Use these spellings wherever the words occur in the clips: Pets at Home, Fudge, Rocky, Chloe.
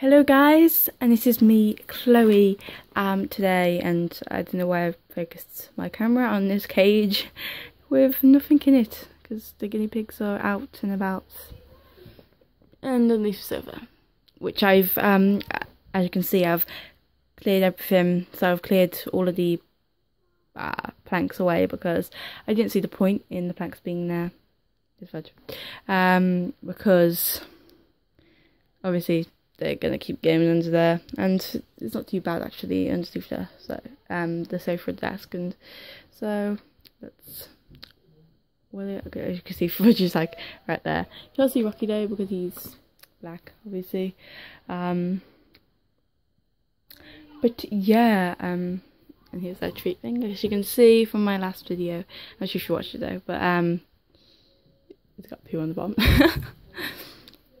Hello guys, and this is me, Chloe, today, and I don't know why I focused my camera on this cage with nothing in it, because the guinea pigs are out and about, and on this server, which I've, as you can see, I've cleared everything. So I've cleared all of the planks away, because I didn't see the point in the planks being there, this Fudge, because obviously they're gonna keep going under there, and it's not too bad actually underneath there. So the sofa and desk, and so that's well, okay, as you can see Fudge is like right there. You can't see Rocky though because he's black obviously. But yeah, and here's that treat thing, as you can see from my last video. I'm sure you should watch it though, but it's got poo on the bottom.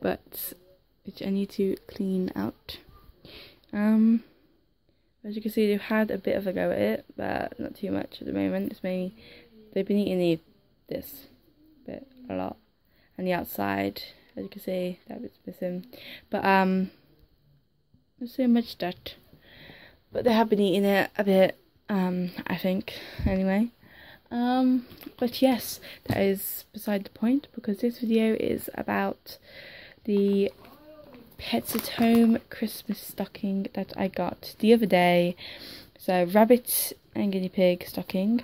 But which I need to clean out. As you can see, they've had a bit of a go at it, but not too much at the moment. It's mainly they've been eating this bit a lot, and the outside, as you can see, that bit's missing. But there's so much dirt, but they have been eating it a bit. I think anyway. But yes, that is beside the point, because this video is about the Pets at Home Christmas stocking that I got the other day. So rabbit and guinea pig stocking,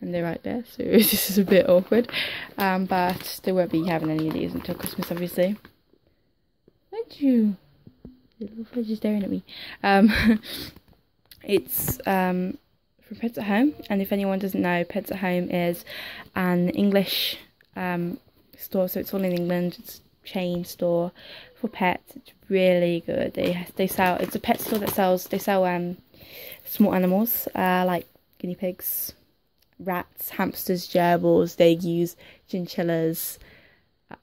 and they're right there, so this is a bit awkward, but they won't be having any of these until Christmas obviously. Thank you, little Fudge is staring at me. It's from Pets at Home, and if anyone doesn't know, Pets at Home is an English store, so it's all in England. It's chain store for pets. It's really good. They sell, it's a pet store that sells, they sell small animals like guinea pigs, rats, hamsters, gerbils. They use chinchillas,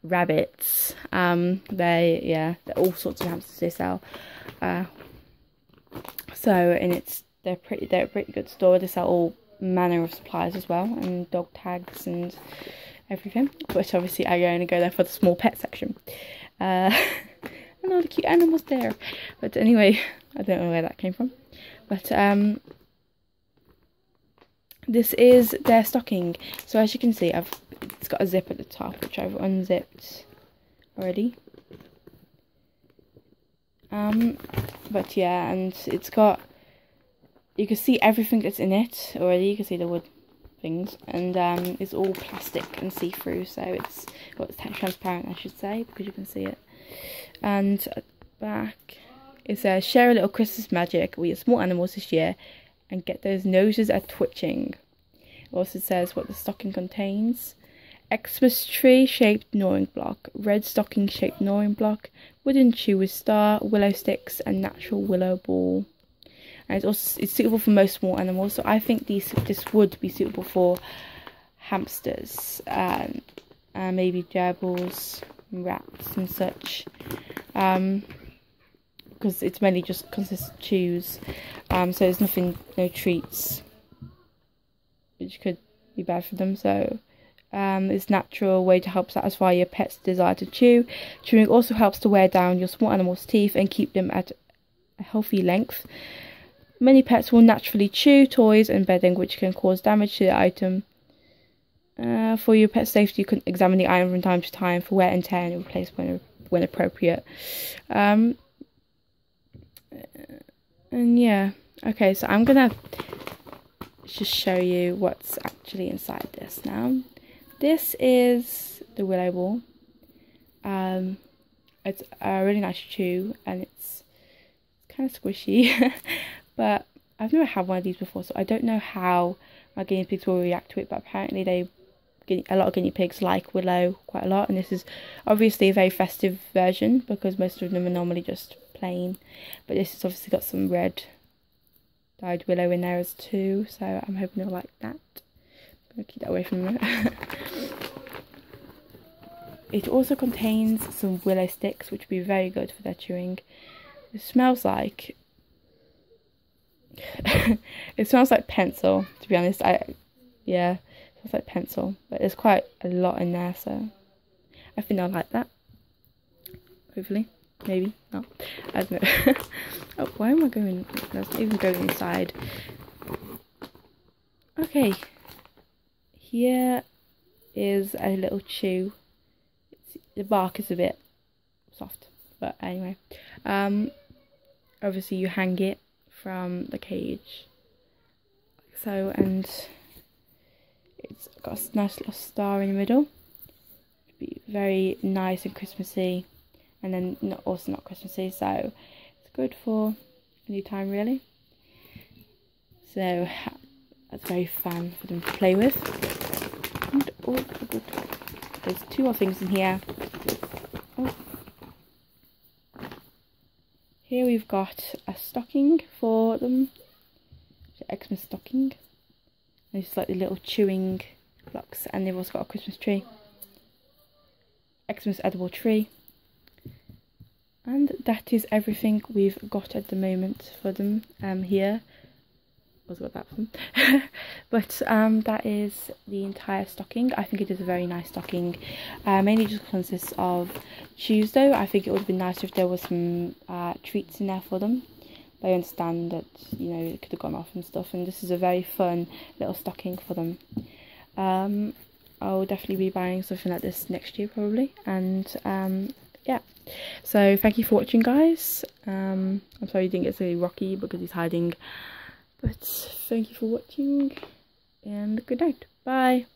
rabbits, they're all sorts of hamsters they sell. And they're a pretty good store. They sell all manner of supplies as well, and dog tags and everything, but obviously I only go there for the small pet section, and all the cute animals there. But anyway, I don't know where that came from, but this is their stocking. So as you can see, it's got a zip at the top, which I've unzipped already, but yeah, and it's got, you can see everything that's in it already. You can see the wood things, and it's all plastic and see-through, so it's transparent I should say, because you can see it. And at the back it says, share a little Christmas magic with your small animals this year and get those noses a twitching. It also says what the stocking contains: Xmas tree shaped gnawing block, red stocking shaped gnawing block, wooden chew with star, willow sticks, and natural willow ball. And it's suitable for most small animals, so I think this would be suitable for hamsters, and maybe gerbils, rats and such, because it's mainly just consists of chews, so there's no treats, which could be bad for them. So it's a natural way to help satisfy your pet's desire to chew. Chewing also helps to wear down your small animal's teeth and keep them at a healthy length. Many pets will naturally chew toys and bedding, which can cause damage to the item. For your pet's safety, you can examine the item from time to time for wear and tear and replace when appropriate. And yeah, okay, so I'm gonna just show you what's actually inside this now. This is the willow ball. It's a really nice chew, and it's kind of squishy. But I've never had one of these before, so I don't know how my guinea pigs will react to it, but apparently a lot of guinea pigs like willow quite a lot, and this is obviously a very festive version, because most of them are normally just plain, but this has obviously got some red dyed willow in there as too, so I'm hoping they'll like that. I'm going to keep that away from them. It also contains some willow sticks, which would be very good for their chewing. It smells like it smells like pencil, to be honest. It smells like pencil, but there's quite a lot in there, so I think I'll like that, hopefully. Maybe? No. I don't know. Oh, why am I going? Let's not even go inside. Okay. Here is a little chew. The bark is a bit soft, but anyway. Obviously you hang it from the cage. Like so, and it's got a nice little star in the middle. It'd be very nice and Christmassy. And then also not Christmassy, so it's good for any time really. So that's very fun for them to play with. And oh, good. There's two more things in here. Oh. Here we've got a stocking for them, Xmas stocking. And it's like the little chewing blocks, and they've also got a Christmas tree, Xmas edible tree. And that is everything we've got at the moment for them here. I was got that from. But that is the entire stocking. I think it is a very nice stocking. Mainly just consists of chews though. I think it would have been nicer if there was some treats in there for them. But I understand that, you know, it could have gone off and stuff. And this is a very fun little stocking for them. I'll definitely be buying something like this next year probably. And yeah, so thank you for watching, guys. I'm sorry you didn't get to see Rocky because he's hiding, but thank you for watching and good night. Bye.